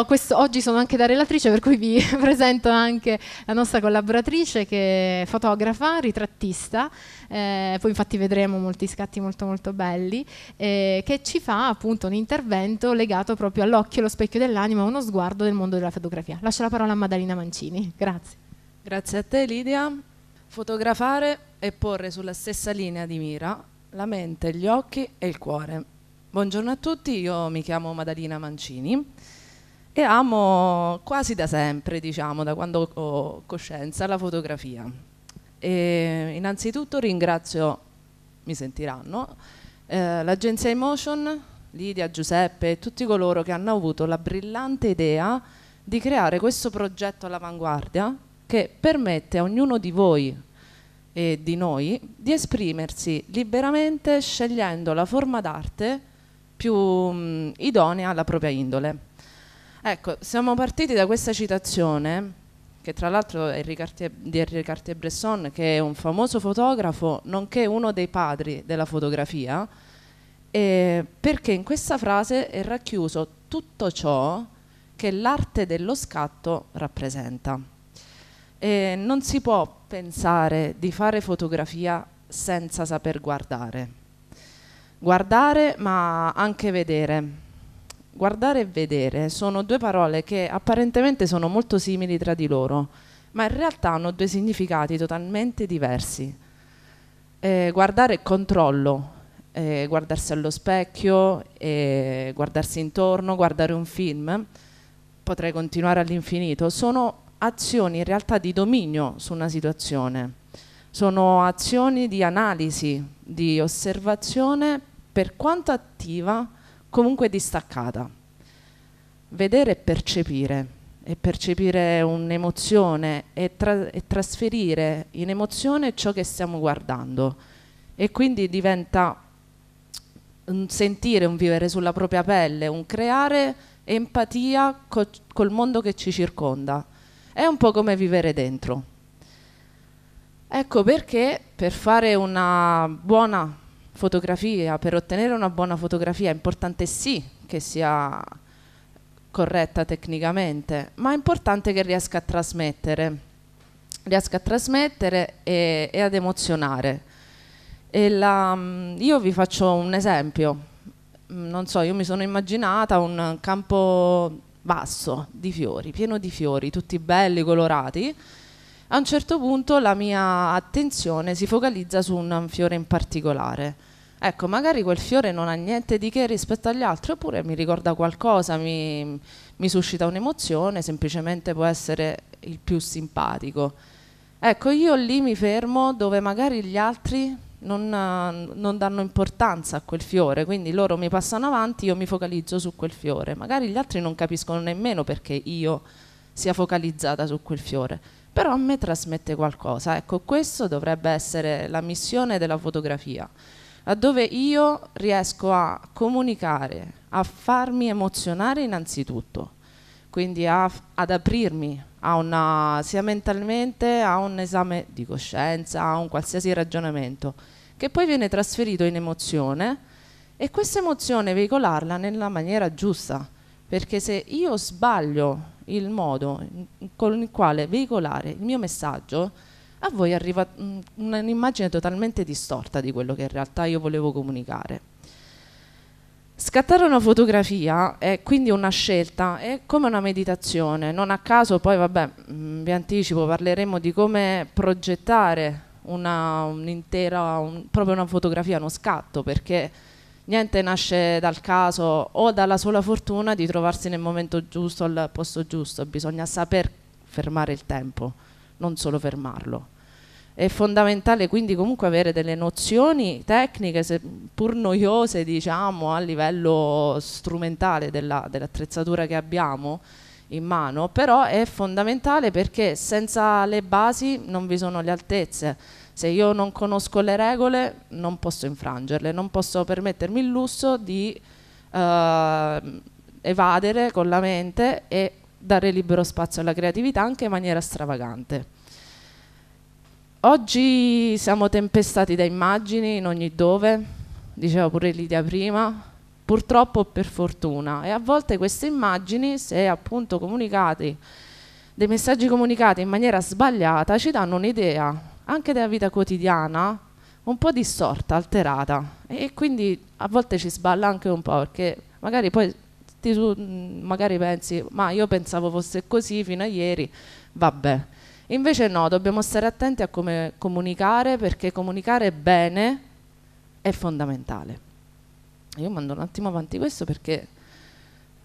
Io oggi sono anche da relatrice, per cui vi presento anche la nostra collaboratrice che è fotografa, ritrattista, poi infatti vedremo molti scatti molto molto belli, che ci fa appunto un intervento legato proprio all'occhio, allo specchio dell'anima, uno sguardo del mondo della fotografia. Lascio la parola a Madalina Mancini, grazie. Grazie a te Lidia. Fotografare e porre sulla stessa linea di mira la mente, gli occhi e il cuore. Buongiorno a tutti, io mi chiamo Madalina Mancini e amo quasi da sempre, diciamo, da quando ho coscienza, la fotografia. E innanzitutto ringrazio, mi sentiranno, l'agenzia Emotion, Lidia, Giuseppe e tutti coloro che hanno avuto la brillante idea di creare questo progetto all'avanguardia che permette a ognuno di voi e di noi di esprimersi liberamente scegliendo la forma d'arte più idonea alla propria indole. Ecco, siamo partiti da questa citazione che tra l'altro è di Henri Cartier Bresson, che è un famoso fotografo nonché uno dei padri della fotografia, perché in questa frase è racchiuso tutto ciò che l'arte dello scatto rappresenta. E non si può pensare di fare fotografia senza saper guardare. Guardare ma anche vedere. Guardare e vedere sono due parole che apparentemente sono molto simili tra di loro, ma in realtà hanno due significati totalmente diversi. Guardare è controllo, guardarsi allo specchio, guardarsi intorno, guardare un film, potrei continuare all'infinito, sono azioni in realtà di dominio su una situazione, sono azioni di analisi, di osservazione per quanto attiva comunque distaccata. Vedere e percepire un'emozione e trasferire in emozione ciò che stiamo guardando, e quindi diventa un sentire, un vivere sulla propria pelle, un creare empatia col mondo che ci circonda. È un po' come vivere dentro. Ecco perché per fare una buona fotografia, per ottenere una buona fotografia, è importante sì che sia corretta tecnicamente, ma è importante che riesca a trasmettere e ad emozionare. Io vi faccio un esempio, non so, io mi sono immaginata un campo basso di fiori, pieno di fiori, tutti belli, colorati. A un certo punto la mia attenzione si focalizza su un fiore in particolare. Ecco, magari quel fiore non ha niente di che rispetto agli altri, oppure mi ricorda qualcosa, mi suscita un'emozione, semplicemente può essere il più simpatico. Ecco, io lì mi fermo dove magari gli altri non danno importanza a quel fiore, quindi loro mi passano avanti, io mi focalizzo su quel fiore. Magari gli altri non capiscono nemmeno perché io sia focalizzata su quel fiore, però a me trasmette qualcosa. Ecco, questo dovrebbe essere la missione della fotografia, laddove io riesco a comunicare, a farmi emozionare innanzitutto, quindi ad aprirmi a sia mentalmente a un esame di coscienza, a un qualsiasi ragionamento, che poi viene trasferito in emozione, e questa emozione veicolarla nella maniera giusta, perché se io sbaglio il modo con il quale veicolare il mio messaggio, a voi arriva un'immagine totalmente distorta di quello che in realtà io volevo comunicare. Scattare una fotografia è quindi una scelta, è come una meditazione. Non a caso poi, vabbè, vi anticipo, parleremo di come progettare proprio una fotografia, uno scatto, perché niente nasce dal caso o dalla sola fortuna di trovarsi nel momento giusto, al posto giusto. Bisogna saper fermare il tempo, non solo fermarlo. È fondamentale quindi comunque avere delle nozioni tecniche, pur noiose, diciamo, a livello strumentale dell'attrezzatura che abbiamo in mano, però è fondamentale, perché senza le basi non vi sono le altezze. Se io non conosco le regole non posso infrangerle, non posso permettermi il lusso di evadere con la mente e dare libero spazio alla creatività anche in maniera stravagante. Oggi siamo tempestati da immagini in ogni dove, diceva pure Lidia prima, purtroppo o per fortuna. E a volte queste immagini, se appunto comunicate, dei messaggi comunicati in maniera sbagliata, ci danno un'idea anche della vita quotidiana un po' distorta, alterata, e quindi a volte ci sballa anche un po', perché magari poi magari pensi, ma io pensavo fosse così fino a ieri, vabbè. Invece no, dobbiamo stare attenti a come comunicare, perché comunicare bene è fondamentale. Io mando un attimo avanti questo perché,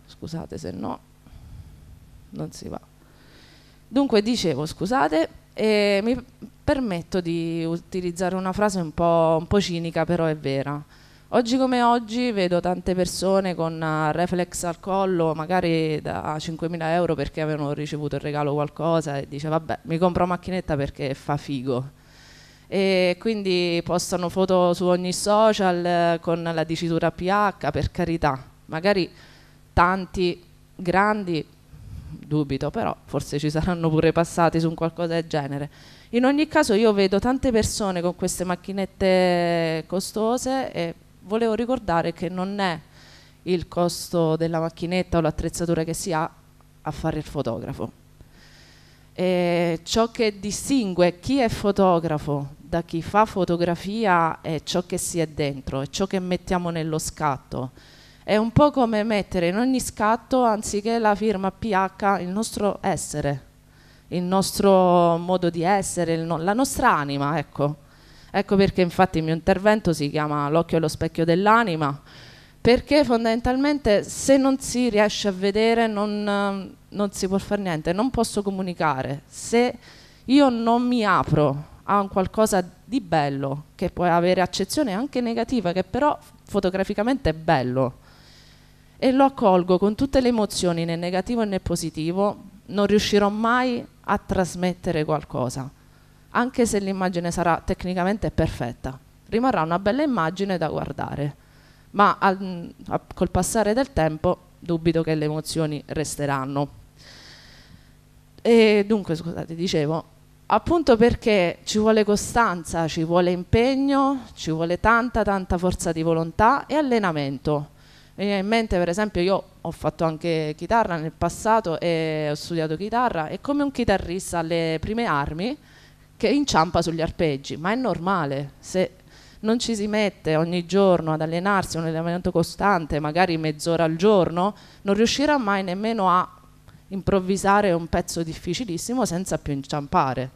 scusate se no, non si va. Dunque dicevo, scusate, mi permetto di utilizzare una frase un po' cinica, però è vera. Oggi come oggi vedo tante persone con reflex al collo, magari da 5.000 euro perché avevano ricevuto il regalo qualcosa, e dice vabbè, mi compro una macchinetta perché fa figo. E quindi postano foto su ogni social con la dicitura PH, per carità. Magari tanti grandi, dubito, però forse ci saranno pure passati su un qualcosa del genere. In ogni caso io vedo tante persone con queste macchinette costose e volevo ricordare che non è il costo della macchinetta o l'attrezzatura che si ha a fare il fotografo. E ciò che distingue chi è fotografo da chi fa fotografia è ciò che si è dentro, è ciò che mettiamo nello scatto. È un po' come mettere in ogni scatto, anziché la firma PH, il nostro essere, il nostro modo di essere, la nostra anima, ecco. Ecco perché infatti il mio intervento si chiama L'occhio allo specchio dell'anima, perché fondamentalmente se non si riesce a vedere non si può fare niente, non posso comunicare. Se io non mi apro a un qualcosa di bello, che può avere accezione anche negativa, che però fotograficamente è bello, e lo accolgo con tutte le emozioni, né negativo né positivo, non riuscirò mai a trasmettere qualcosa. Anche se l'immagine sarà tecnicamente perfetta, rimarrà una bella immagine da guardare, ma col passare del tempo dubito che le emozioni resteranno. E dunque, scusate, dicevo, appunto perché ci vuole costanza, ci vuole impegno, ci vuole tanta forza di volontà e allenamento. Mi viene in mente, per esempio, io ho fatto anche chitarra nel passato e ho studiato chitarra, e come un chitarrista alle prime armi che inciampa sugli arpeggi, ma è normale. Se non ci si mette ogni giorno ad allenarsi, un allenamento costante, magari mezz'ora al giorno, non riuscirà mai nemmeno a improvvisare un pezzo difficilissimo senza più inciampare.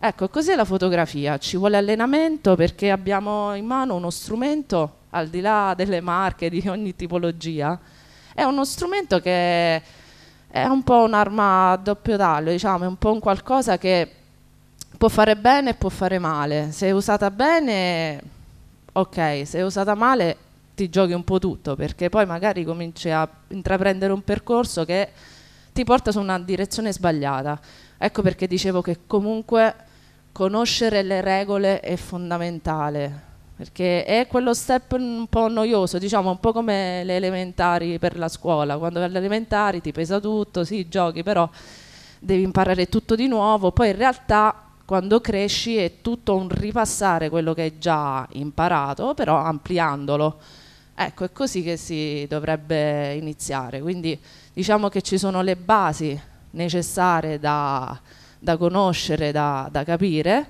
Ecco, così la fotografia, ci vuole allenamento perché abbiamo in mano uno strumento, al di là delle marche di ogni tipologia, è uno strumento che è un po' un'arma a doppio taglio, diciamo, è un po' un qualcosa che può fare bene e può fare male. Se è usata bene, ok, se è usata male ti giochi un po' tutto, perché poi magari cominci a intraprendere un percorso che ti porta su una direzione sbagliata. Ecco perché dicevo che comunque conoscere le regole è fondamentale, perché è quello step un po' noioso, diciamo, un po' come le elementari per la scuola. Quando vai alle elementari ti pesa tutto, sì, giochi, però devi imparare tutto di nuovo. Poi in realtà quando cresci è tutto un ripassare quello che hai già imparato, però ampliandolo. Ecco, è così che si dovrebbe iniziare. Quindi diciamo che ci sono le basi necessarie da conoscere, da capire,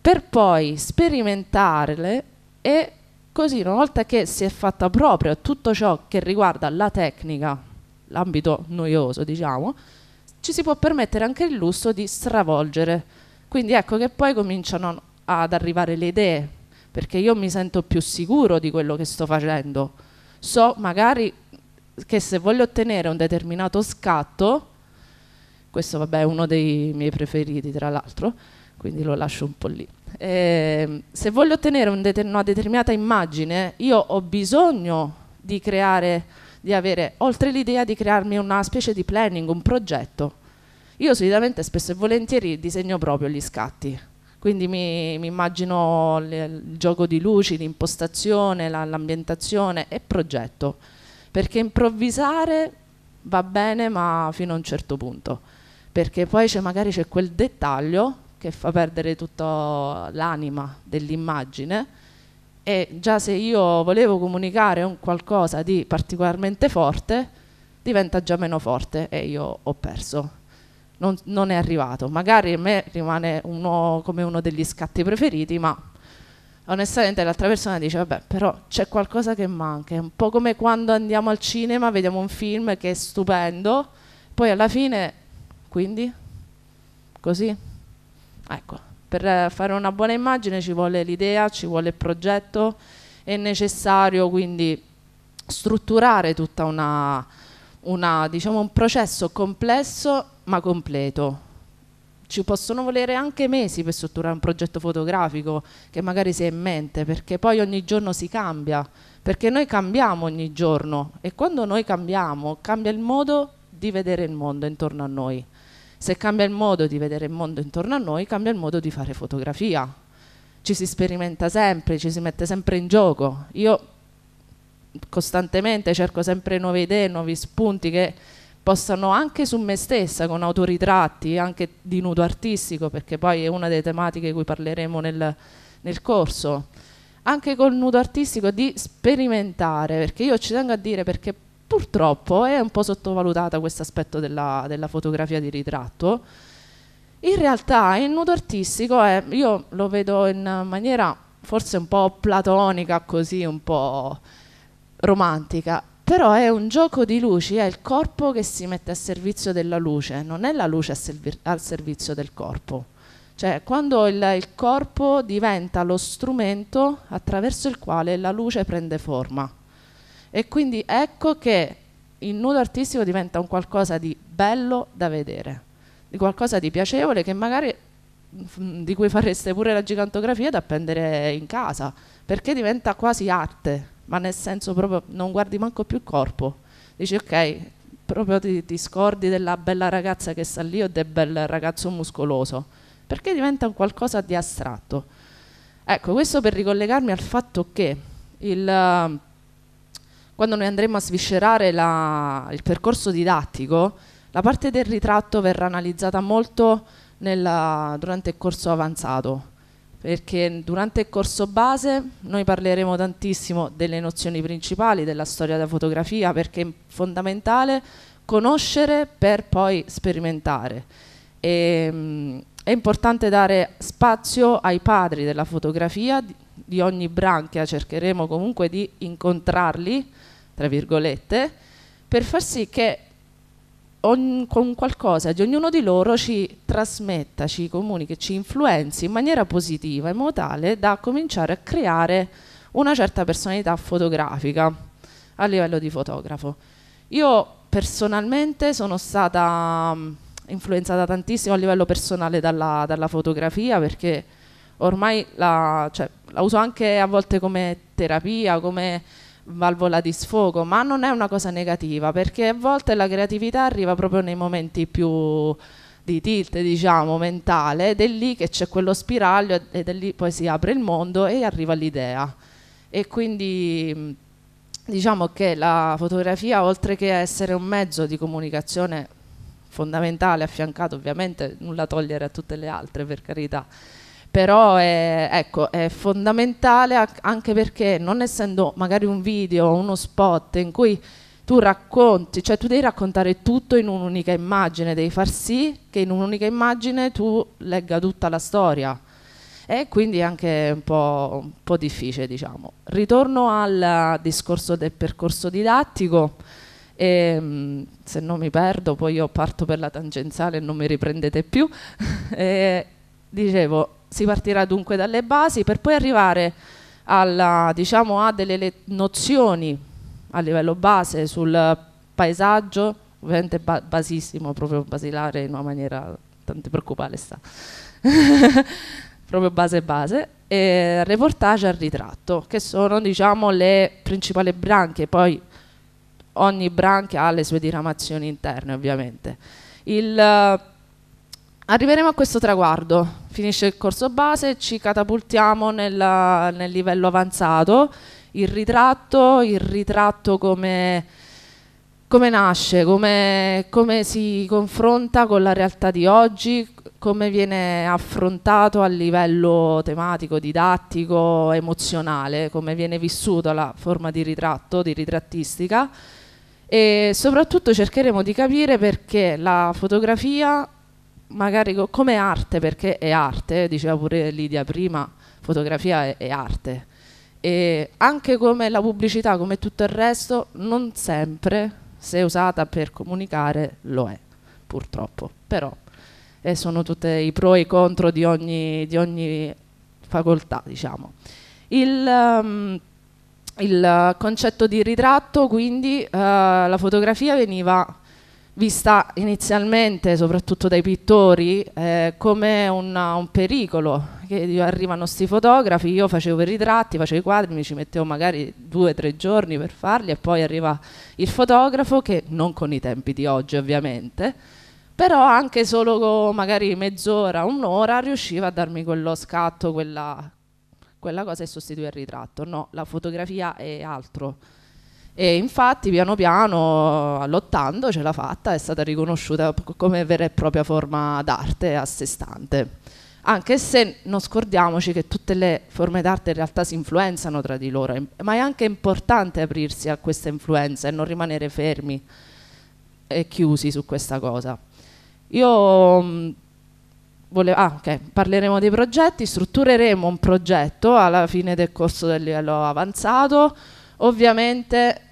per poi sperimentarle, e così una volta che si è fatta proprio tutto ciò che riguarda la tecnica, l'ambito noioso, diciamo, ci si può permettere anche il lusso di stravolgere. Quindi ecco che poi cominciano ad arrivare le idee, perché io mi sento più sicuro di quello che sto facendo. So magari che se voglio ottenere un determinato scatto, questo vabbè è uno dei miei preferiti tra l'altro, quindi lo lascio un po' lì. Se voglio ottenere una determinata immagine, io ho bisogno di avere, oltre l'idea, di crearmi una specie di planning, un progetto. Io solitamente, spesso e volentieri, disegno proprio gli scatti, quindi mi immagino il gioco di luci, l'impostazione, l'ambientazione e progetto, perché improvvisare va bene ma fino a un certo punto, perché poi magari c'è quel dettaglio che fa perdere tutta l'anima dell'immagine, e già se io volevo comunicare un qualcosa di particolarmente forte, diventa già meno forte e io ho perso, non è arrivato. Magari a me rimane come uno degli scatti preferiti, ma onestamente l'altra persona dice vabbè, però c'è qualcosa che manca. È un po' come quando andiamo al cinema, vediamo un film che è stupendo, poi alla fine, quindi, così, ecco. Per fare una buona immagine ci vuole l'idea, ci vuole il progetto, è necessario quindi strutturare tutta diciamo un processo complesso ma completo. Ci possono volere anche mesi per strutturare un progetto fotografico che magari si è in mente, perché poi ogni giorno si cambia, perché noi cambiamo ogni giorno e quando noi cambiamo cambia il modo di vedere il mondo intorno a noi. Se cambia il modo di vedere il mondo intorno a noi, cambia il modo di fare fotografia. Ci si sperimenta sempre, ci si mette sempre in gioco. Io costantemente cerco sempre nuove idee, nuovi spunti che possano, anche su me stessa, con autoritratti, anche di nudo artistico, perché poi è una delle tematiche di cui parleremo nel corso, anche col nudo artistico, di sperimentare, perché io ci tengo a dire, perché purtroppo è un po' sottovalutata questo aspetto della fotografia di ritratto. In realtà il nudo artistico io lo vedo in maniera forse un po' platonica, così un po' romantica, però è un gioco di luci, è il corpo che si mette a servizio della luce, non è la luce al servizio del corpo. Cioè quando il corpo diventa lo strumento attraverso il quale la luce prende forma. E quindi ecco che il nudo artistico diventa un qualcosa di bello da vedere, di qualcosa di piacevole, che magari di cui fareste pure la gigantografia da appendere in casa, perché diventa quasi arte, ma nel senso proprio non guardi manco più il corpo, dici ok, proprio ti scordi della bella ragazza che sta lì o del bel ragazzo muscoloso, perché diventa un qualcosa di astratto. Ecco, questo per ricollegarmi al fatto che quando noi andremo a sviscerare il percorso didattico, la parte del ritratto verrà analizzata molto durante il corso avanzato, perché durante il corso base noi parleremo tantissimo delle nozioni principali della storia della fotografia, perché è fondamentale conoscere per poi sperimentare. È importante dare spazio ai padri della fotografia di ogni branchia, cercheremo comunque di incontrarli, tra virgolette, per far sì che con qualcosa di ognuno di loro ci trasmetta, ci comunichi, ci influenzi in maniera positiva, in modo tale da cominciare a creare una certa personalità fotografica a livello di fotografo. Io personalmente sono stata influenzata tantissimo a livello personale dalla fotografia, perché ormai la uso anche a volte come terapia, come valvola di sfogo, ma non è una cosa negativa, perché a volte la creatività arriva proprio nei momenti più di tilt, diciamo, mentale, ed è lì che c'è quello spiraglio ed è lì poi si apre il mondo e arriva l'idea. E quindi diciamo che la fotografia, oltre che essere un mezzo di comunicazione fondamentale, affiancato ovviamente, nulla togliere a tutte le altre, per carità, però è fondamentale, anche perché non essendo magari un video o uno spot in cui tu racconti, cioè tu devi raccontare tutto in un'unica immagine, devi far sì che in un'unica immagine tu legga tutta la storia, e quindi è anche un po' difficile, diciamo. Ritorno al discorso del percorso didattico e, se non mi perdo, poi io parto per la tangenziale e non mi riprendete più. Dicevo, si partirà dunque dalle basi per poi arrivare diciamo, a delle nozioni a livello base sul paesaggio, ovviamente basissimo, proprio basilare in una maniera, tanto preoccupare sta, proprio base, e reportage al ritratto, che sono, diciamo, le principali branche, poi ogni branca ha le sue diramazioni interne ovviamente. Arriveremo a questo traguardo, finisce il corso base, ci catapultiamo nel livello avanzato. Il ritratto come nasce, come si confronta con la realtà di oggi, come viene affrontato a livello tematico, didattico, emozionale, come viene vissuta la forma di ritratto, di ritrattistica, e soprattutto cercheremo di capire perché la fotografia, magari come arte, perché è arte, diceva pure Lidia prima, fotografia è arte, e anche come la pubblicità, come tutto il resto, non sempre, se usata per comunicare, lo è, purtroppo, però sono tutti i pro e i contro di ogni facoltà, diciamo. Il concetto di ritratto, quindi la fotografia veniva vista inizialmente, soprattutto dai pittori, come un pericolo, che arrivano sti fotografi, io facevo i ritratti, facevo i quadri, mi ci mettevo magari 2 o 3 giorni per farli e poi arriva il fotografo, che non con i tempi di oggi ovviamente, però anche solo con magari mezz'ora, un'ora riusciva a darmi quello scatto, quella cosa, e sostituire il ritratto. No, la fotografia è altro. E infatti piano piano, lottando, ce l'ha fatta, è stata riconosciuta come vera e propria forma d'arte a sé stante, anche se non scordiamoci che tutte le forme d'arte in realtà si influenzano tra di loro, ma è anche importante aprirsi a questa influenza e non rimanere fermi e chiusi su questa cosa. Io parleremo dei progetti, struttureremo un progetto alla fine del corso del livello avanzato. Ovviamente,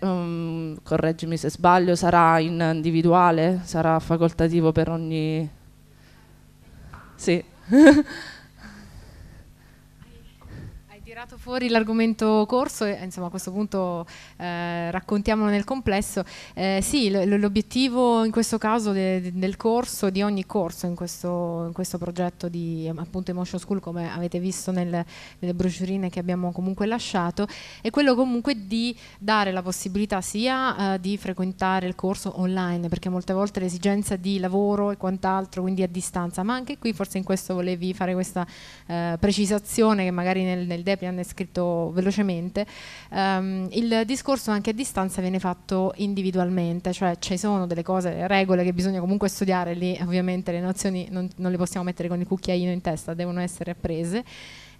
correggimi se sbaglio, sarà individuale, sarà facoltativo per ogni... Sì. Hai tirato fuori l'argomento corso e insomma a questo punto raccontiamolo nel complesso. Sì, l'obiettivo in questo caso del corso, di ogni corso in questo progetto di appunto Emotion School, come avete visto nelle brosurine che abbiamo comunque lasciato, è quello comunque di dare la possibilità sia di frequentare il corso online, perché molte volte l'esigenza di lavoro e quant'altro, quindi a distanza, ma anche qui forse in questo volevi fare questa precisazione che magari nel Deplian è scritto velocemente. Il discorso anche a distanza viene fatto individualmente, cioè ci sono delle cose, regole che bisogna comunque studiare, lì ovviamente le nozioni non le possiamo mettere con il cucchiaino in testa, devono essere apprese.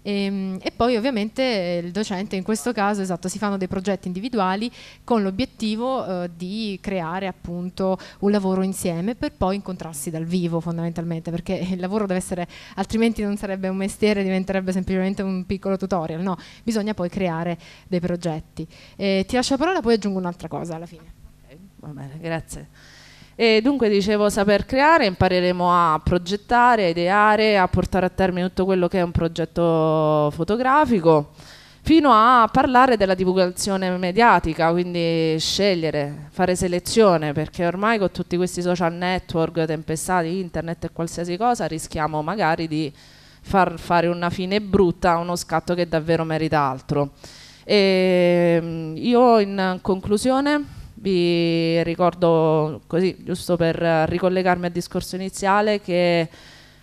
E poi ovviamente il docente in questo caso, esatto, si fanno dei progetti individuali con l'obiettivo di creare appunto un lavoro insieme per poi incontrarsi dal vivo fondamentalmente, perché il lavoro deve essere, altrimenti non sarebbe un mestiere, diventerebbe semplicemente un piccolo tutorial, no, bisogna poi creare dei progetti. Ti lascio la parola, poi aggiungo un'altra cosa alla fine. Okay, va bene, grazie. E dunque dicevo, saper creare, impareremo a progettare, a ideare, a portare a termine tutto quello che è un progetto fotografico, fino a parlare della divulgazione mediatica, quindi scegliere, fare selezione, perché ormai con tutti questi social network tempestati, internet e qualsiasi cosa, rischiamo magari di far fare una fine brutta a uno scatto che davvero merita altro. E io in conclusione vi ricordo, così giusto per ricollegarmi al discorso iniziale, che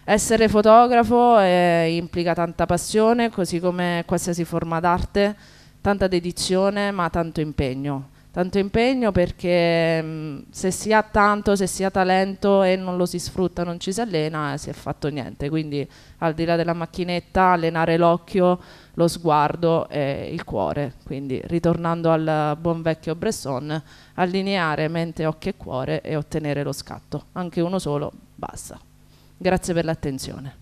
essere fotografo implica tanta passione, così come qualsiasi forma d'arte, tanta dedizione, ma tanto impegno. Tanto impegno perché se si ha tanto, se si ha talento e non lo si sfrutta, non ci si allena, si è fatto niente. Quindi al di là della macchinetta, allenare l'occhio, lo sguardo e il cuore. Quindi ritornando al buon vecchio Bresson, allineare mente, occhio e cuore e ottenere lo scatto. Anche uno solo, basta. Grazie per l'attenzione.